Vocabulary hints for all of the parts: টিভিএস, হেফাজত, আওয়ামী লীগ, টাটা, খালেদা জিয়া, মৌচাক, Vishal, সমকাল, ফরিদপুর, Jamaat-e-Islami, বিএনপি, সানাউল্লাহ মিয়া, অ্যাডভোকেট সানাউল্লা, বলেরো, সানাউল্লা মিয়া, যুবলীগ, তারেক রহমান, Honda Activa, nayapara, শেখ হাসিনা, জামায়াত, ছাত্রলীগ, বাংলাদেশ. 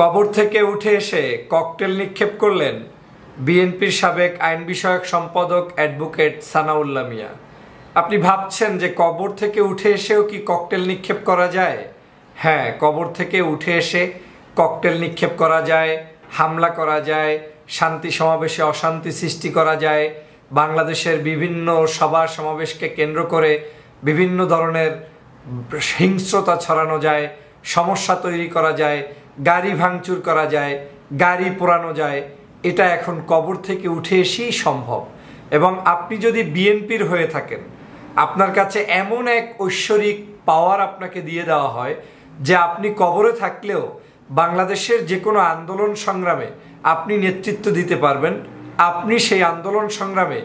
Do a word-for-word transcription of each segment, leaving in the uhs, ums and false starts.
কবর থেকে উঠে এসে ককটেল নিক্ষেপ করলেন বিএনপির সাবেক আইন বিষয়ক সম্পাদক অ্যাডভোকেট সানাউল্লা মিয়া। আপনি ভাবছেন যে কবর থেকে উঠে এসেও কি ককটেল নিক্ষেপ করা যায়? হ্যাঁ, কবর থেকে উঠে এসে ককটেল নিক্ষেপ করা যায়, হামলা করা যায়, শান্তি সমাবেশে অশান্তি সৃষ্টি করা যায়, বাংলাদেশের বিভিন্ন সভা সমাবেশকে কেন্দ্র করে বিভিন্ন ধরনের হিংস্রতা ছড়ানো যায়, সমস্যা তৈরি করা যায়, গাড়ি ভাঙচুর করা যায়, গাড়ি পোড়ানো যায়। এটা এখন কবর থেকে উঠে এসেই সম্ভব। এবং আপনি যদি বিএনপির হয়ে থাকেন, আপনার কাছে এমন এক ঐশ্বরিক পাওয়ার আপনাকে দিয়ে দেওয়া হয় যে আপনি কবরে থাকলেও বাংলাদেশের যে কোনো আন্দোলন সংগ্রামে আপনি নেতৃত্ব দিতে পারবেন, আপনি সেই আন্দোলন সংগ্রামে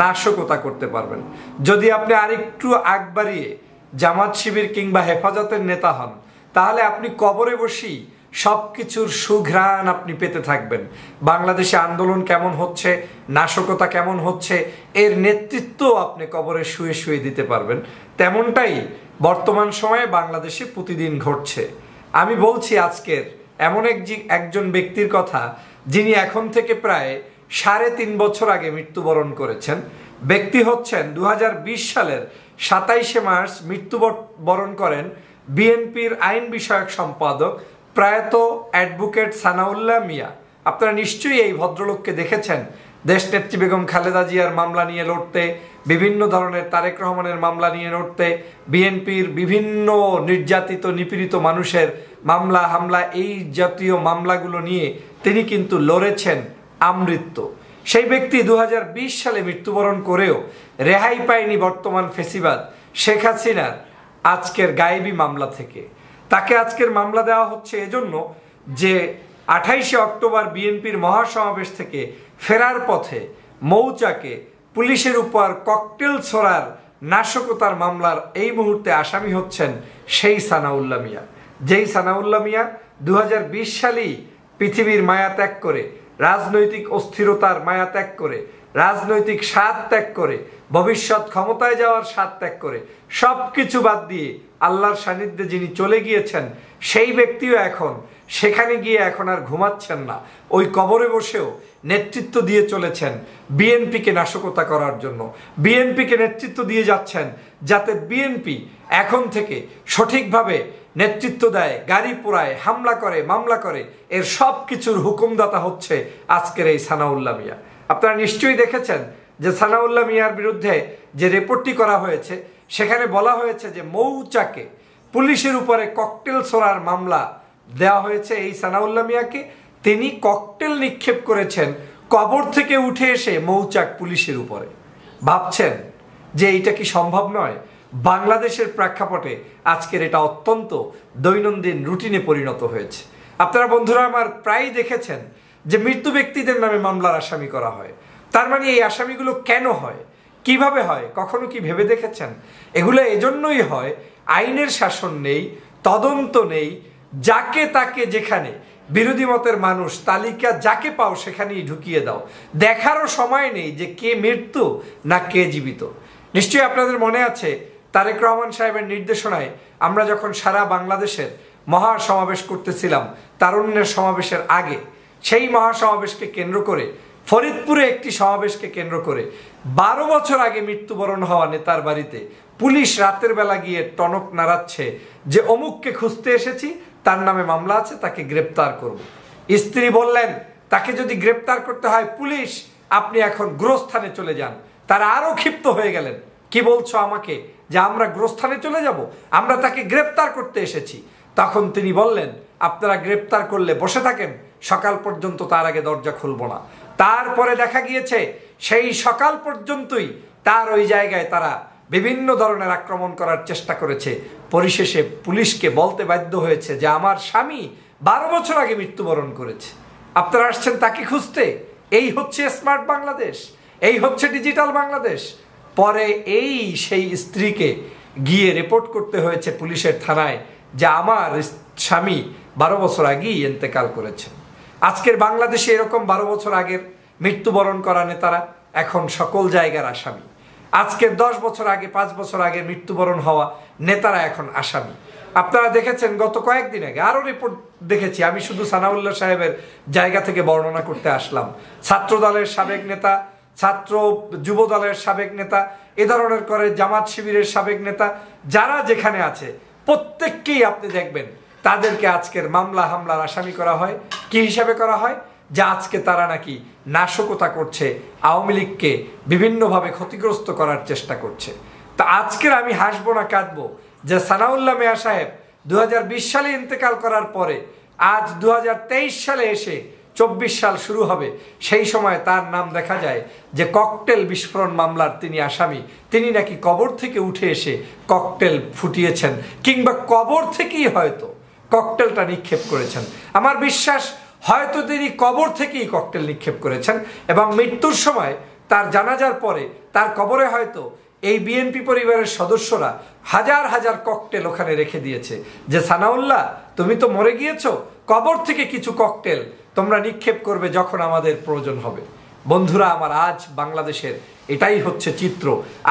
নাশকতা করতে পারবেন। যদি আপনি আরেকটু আগ বাড়িয়ে জামাত শিবির কিংবা হেফাজতের নেতা হন, তাহলে আপনি কবরে বসেই সব কিছুর সুঘ্রাণ আপনি পেতে থাকবেন। বাংলাদেশে আন্দোলন কেমন হচ্ছে, নাশকতা কেমন হচ্ছে, এর নেতৃত্ব আপনি কবরে শুয়ে শুয়ে দিতে পারবেন। তেমনটাই বর্তমান সময়ে বাংলাদেশে প্রতিদিন ঘটছে। আমি বলছি আজকের এমন এক একজন ব্যক্তির কথা যিনি এখন থেকে প্রায় সাড়ে তিন বছর আগে মৃত্যুবরণ করেছেন। ব্যক্তি হচ্ছেন দু হাজার বিশ সালের সাতাইশে মার্চ মৃত্যুবরণ করেন বিএনপির আইন বিষয়ক সম্পাদক প্রয়াত অ্যাডভোকেট সানাউল্লাহ মিয়া। আপনারা নিশ্চয়ই এই ভদ্রলোককে দেখেছেন দেশনেত্রী বেগম খালেদা জিয়ার মামলা নিয়ে লড়তে, বিভিন্ন ধরনের তারেক রহমানের মামলা নিয়ে লড়তে, বিএনপির বিভিন্ন নির্যাতিত নিপীড়িত মানুষের মামলা হামলা এই জাতীয় মামলাগুলো নিয়ে তিনি কিন্তু লড়েছেন আমৃত্যু। সেই ব্যক্তি দু হাজার বিশ সালে মৃত্যুবরণ করেও রেহাই পায়নি বর্তমান ফেসিবাদ শেখ হাসিনার আজকের গায়েবী মামলা থেকে। তাকে আজকের মামলা দেওয়া হচ্ছে এজন্য যে আঠাইশে অক্টোবর বিএনপির মহাসমাবেশ থেকে ফেরার পথে মৌচাকে পুলিশের উপর ককটেল ছোড়ার নাশকতার মামলার এই মুহূর্তে আসামি হচ্ছেন সেই সানাউল্লা মিয়া, যেই সানাউল্লা মিয়া দু হাজার বিশ সালেই পৃথিবীর মায়া ত্যাগ করে, রাজনৈতিক অস্থিরতার মায়া ত্যাগ করে, রাজনৈতিক স্বাদ ত্যাগ করে, ভবিষ্যৎ ক্ষমতায় যাওয়ার স্বাদ ত্যাগ করে সব কিছু বাদ দিয়ে আল্লাহর সান্নিধ্যে যিনি চলে গিয়েছেন, সেই ব্যক্তিও এখন সেখানে গিয়ে এখন আর ঘুমাচ্ছেন না, ওই কবরে বসেও নেতৃত্ব দিয়ে চলেছেন বিএনপিকে নাশকতা করার জন্য, বিএনপিকে নেতৃত্ব দিয়ে যাচ্ছেন যাতে বিএনপি এখন থেকে সঠিকভাবে নেতৃত্ব দেয়, গাড়ি পোড়ায়, হামলা করে, মামলা করে, এর সব কিছুর হুকুমদাতা হচ্ছে আজকের এই সানাউল্লা মিয়া। আপনারা নিশ্চয়ই দেখেছেন যে সানাউল্লা মিয়ার বিরুদ্ধে যে রিপোর্টটি করা হয়েছে সেখানে বলা হয়েছে যে মৌচাকে পুলিশের উপরে ককটেল ছোড়ার মামলা দেওয়া হয়েছে এই সানাউল্লা মিয়াকে, তিনি ককটেল নিক্ষেপ করেছেন কবর থেকে উঠে এসে মৌচাক পুলিশের উপরে। ভাবছেন যে এইটা কি সম্ভব নয়? বাংলাদেশের প্রেক্ষাপটে আজকের এটা অত্যন্ত দৈনন্দিন রুটিনে পরিণত হয়েছে। আপনারা বন্ধুরা আমার প্রায়ই দেখেছেন যে মৃত্যু ব্যক্তিদের নামে মামলার আসামি করা হয়। তার মানে এই আসামিগুলো কেন হয়, কিভাবে হয়, কখনো কি ভেবে দেখেছেন? এগুলো এজন্যই হয়, আইনের শাসন নেই, তদন্ত নেই, যাকে তাকে যেখানে বিরোধী মতের মানুষ, তালিকা যাকে পাও সেখানেই ঢুকিয়ে দাও, দেখারও সময় নেই যে কে মৃত্যু না কে জীবিত। নিশ্চয়ই আপনাদের মনে আছে তারেক রহমান সাহেবের নির্দেশনায় আমরা যখন সারা বাংলাদেশের মহা সমাবেশ করতেছিলাম তারুণ্যের সমাবেশের আগে, সেই মহাসমাবেশকে কেন্দ্র করে ফরিদপুরে একটি সমাবেশকে কেন্দ্র করে বারো বছর আগে মৃত্যুবরণ হওয়া নেতার বাড়িতে পুলিশ রাতের বেলা গিয়ে টনক নাড়াচ্ছে যে অমুককে খুঁজতে এসেছি, তার নামে মামলা আছে, তাকে গ্রেপ্তার করব। স্ত্রী বললেন তাকে যদি গ্রেপ্তার করতে হয় পুলিশ, আপনি এখন গোরস্থানে চলে যান। তারা আরও ক্ষিপ্ত হয়ে গেলেন, কি বলছো আমাকে যে আমরা গোরস্থানে চলে যাব, আমরা তাকে গ্রেপ্তার করতে এসেছি। তখন তিনি বললেন আপনারা গ্রেপ্তার করলে বসে থাকেন, সকাল পর্যন্ত তার আগে দরজা খুলব না। তারপরে দেখা গিয়েছে সেই সকাল পর্যন্তই তার ওই জায়গায় তারা বিভিন্ন ধরনের আক্রমণ করার চেষ্টা করেছে। পরিশেষে পুলিশকে বলতে বাধ্য হয়েছে যে আমার স্বামী বারো বছর আগে মৃত্যুবরণ করেছে, আপনারা আসছেন তাকে খুঁজতে। এই হচ্ছে স্মার্ট বাংলাদেশ, এই হচ্ছে ডিজিটাল বাংলাদেশ। পরে এই সেই স্ত্রীকে গিয়ে রিপোর্ট করতে হয়েছে পুলিশের থানায় যে আমার স্বামী বারো বছর আগেই ইন্তেকাল করেছে। আজকের বাংলাদেশে এরকম বারো বছর আগের মৃত্যুবরণ করা নেতারা এখন সকল জায়গার আসামি। আজকের দশ বছর আগে, পাঁচ বছর আগে মৃত্যুবরণ হওয়া নেতারা এখন আসামি। আপনারা দেখেছেন গত কয়েকদিন আগে আরও রিপোর্ট দেখেছি, আমি শুধু সানাউল্লাহ সাহেবের জায়গা থেকে বর্ণনা করতে আসলাম। ছাত্র দলের সাবেক নেতা, ছাত্র যুব দলের সাবেক নেতা, এ ধরনের করে জামাত শিবিরের সাবেক নেতা, যারা যেখানে আছে প্রত্যেককেই আপনি দেখবেন তাদেরকে আজকের মামলা হামলার আসামি করা হয়। কি হিসাবে করা হয়? যে আজকে তারা নাকি নাশকতা করছে, আওয়ামী লীগকে বিভিন্নভাবে ক্ষতিগ্রস্ত করার চেষ্টা করছে। তা আজকের আমি হাসবো না কাঁদবো যে সানাউল্লাহ মিয়া সাহেব দু হাজার বিশ সালে ইন্তেকাল করার পরে আজ দু হাজার তেইশ সালে এসে চব্বিশ সাল শুরু হবে, সেই সময় তার নাম দেখা যায় যে ককটেল বিস্ফোরণ মামলার তিনি আসামি। তিনি নাকি কবর থেকে উঠে এসে ককটেল ফুটিয়েছেন, কিংবা কবর থেকেই হয়তো ককটেলটা নিক্ষেপ করেছেন। আমার বিশ্বাস হয়তো তিনি কবর থেকেই ককটেল নিক্ষেপ করেছেন এবং মৃত্যুর সময় তার জানাজার পরে তার কবরে হয়তো এই বিএনপি পরিবারের সদস্যরা হাজার হাজার ককটেল ওখানে রেখে দিয়েছে যে সানাউল্লাহ তুমি তো মরে গিয়েছো, কবর থেকে কিছু ককটেল তোমরা নিক্ষেপ করবে যখন আমাদের প্রয়োজন হবে। বন্ধুরা আমার, আজ বাংলাদেশের এটাই হচ্ছে চিত্র,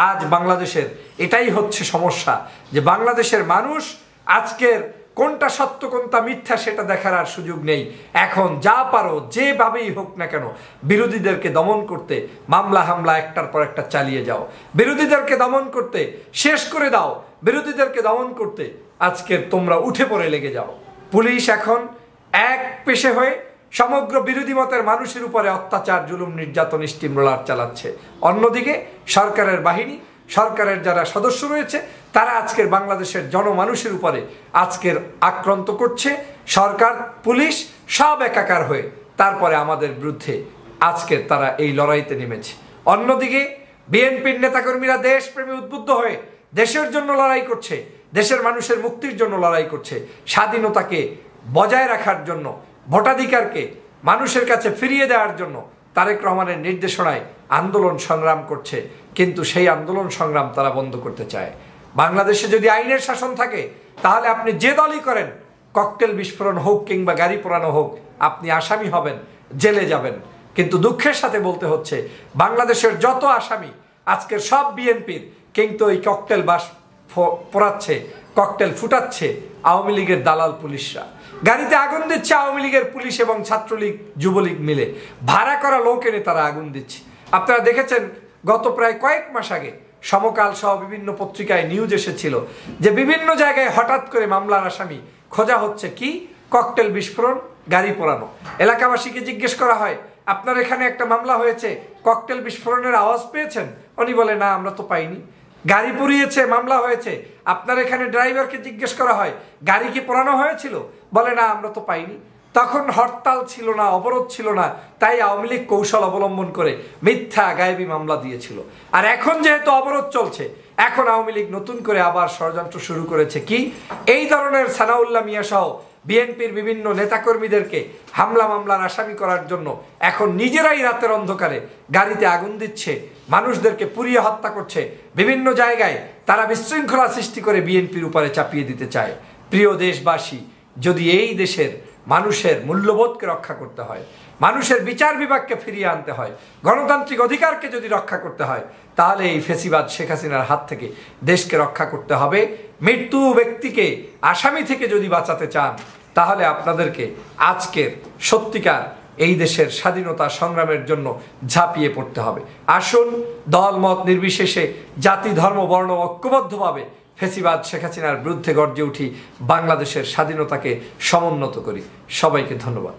আজ বাংলাদেশের এটাই হচ্ছে সমস্যা, যে বাংলাদেশের মানুষ আজকের কোনটা সত্য কোনটা মিথ্যা সেটা দেখার আর সুযোগ নেই। এখন যা পারো যেভাবেই হোক না কেন বিরোধীদেরকে দমন করতে মামলা হামলা একটার পর একটা চালিয়ে যাও, বিরোধীদেরকে দমন করতে শেষ করে দাও, বিরোধীদেরকে দমন করতে আজকে তোমরা উঠে পড়ে লেগে যাও। পুলিশ এখন এক পেশে হয়ে সমগ্র বিরোধী মতের মানুষের উপরে অত্যাচার, জুলুম, নির্যাতন, স্টিমরোলার চালাচ্ছে। অন্যদিকে সরকারের বাহিনী, সরকারের যারা সদস্য রয়েছে তারা আজকের বাংলাদেশের জনমানুষের উপরে আজকের আক্রান্ত করছে। সরকার, পুলিশ সব একাকার হয়ে তারপরে আমাদের বিরুদ্ধে আজকের তারা এই লড়াইতে নেমেছে। অন্যদিকে বিএনপির নেতাকর্মীরা দেশপ্রেমী উদ্বুদ্ধ হয়ে দেশের জন্য লড়াই করছে, দেশের মানুষের মুক্তির জন্য লড়াই করছে, স্বাধীনতাকে বজায় রাখার জন্য, ভোটাধিকারকে মানুষের কাছে ফিরিয়ে দেওয়ার জন্য তারেক রহমানের নির্দেশনায় আন্দোলন সংগ্রাম করছে। কিন্তু সেই আন্দোলন সংগ্রাম তারা বন্ধ করতে চায়। বাংলাদেশে যদি আইনের শাসন থাকে তাহলে আপনি যে দলই করেন, ককটেল বিস্ফোরণ হোক কিংবা গাড়ি পোড়ানো হোক, আপনি আসামি হবেন, জেলে যাবেন। কিন্তু দুঃখের সাথে বলতে হচ্ছে বাংলাদেশের যত আসামি আজকের সব বিএনপির, কিন্তু ওই ককটেল বাস পোড়াচ্ছে, ককটেল ফুটাচ্ছে আওয়ামী লীগের দালাল পুলিশরা, গাড়িতে আগুন দিচ্ছে আওয়ামী লীগের পুলিশ এবং ছাত্রলীগ যুবলীগ মিলে, ভাড়া করা লোক এনে তারা আগুন দিচ্ছে। আপনারা দেখেছেন গত প্রায় কয়েক মাস আগে সমকাল সহ বিভিন্ন পত্রিকায় নিউজ এসেছিল যে বিভিন্ন জায়গায় হঠাৎ করে মামলার আসামি খোঁজা হচ্ছে কি ককটেল বিস্ফোরণ, গাড়ি পোড়ানো। এলাকাবাসীকে জিজ্ঞেস করা হয় আপনার এখানে একটা মামলা হয়েছে, ককটেল বিস্ফোরণের আওয়াজ পেয়েছেন? উনি বলে না আমরা তো পাইনি। গাড়ি পুড়িয়েছে, মামলা হয়েছে। আপনার এখানে ড্রাইভারকে জিজ্ঞেস করা হয় গাড়ি কি পোড়ানো হয়েছিল, বলে না আমরা তো পাইনি। তখন হরতাল ছিল না, অবরোধ ছিল না, তাই আওয়ামী লীগ কৌশল অবলম্বন করে মিথ্যা গায়েবী মামলা দিয়েছিল। আর এখন যেহেতু অবরোধ চলছে, এখন আওয়ামী লীগ নতুন করে আবার ষড়যন্ত্র শুরু করেছে কি এই ধরনের সানাউল্লাহ মিয়া সহ বিএনপির বিভিন্ন নেতাকর্মীদেরকে হামলা মামলার আসামি করার জন্য। এখন নিজেরাই রাতের অন্ধকারে গাড়িতে আগুন দিচ্ছে, মানুষদেরকে পুড়িয়ে হত্যা করছে, বিভিন্ন জায়গায় তারা বিশৃঙ্খলা সৃষ্টি করে বিএনপির উপরে চাপিয়ে দিতে চায়। প্রিয় দেশবাসী, যদি এই দেশের মানুষের মূল্যবোধকে রক্ষা করতে হয়, মানুষের বিচার বিভাগকে ফিরিয়ে আনতে হয়, গণতান্ত্রিক অধিকারকে যদি রক্ষা করতে হয়, তাহলে এই ফেসিবাদ শেখ হাসিনার হাত থেকে দেশকে রক্ষা করতে হবে। মৃত্যু ব্যক্তিকে আসামি থেকে যদি বাঁচাতে চান, তাহলে আপনাদেরকে আজকের সত্যিকার এই দেশের স্বাধীনতা সংগ্রামের জন্য ঝাঁপিয়ে পড়তে হবে। আসুন দল মত নির্বিশেষে জাতি ধর্ম বর্ণ ঐক্যবদ্ধভাবে ফেসিবাদ শেখ হাসিনার বিরুদ্ধে গর্জে উঠি, বাংলাদেশের স্বাধীনতাকে সমুন্নত করি। সবাইকে ধন্যবাদ।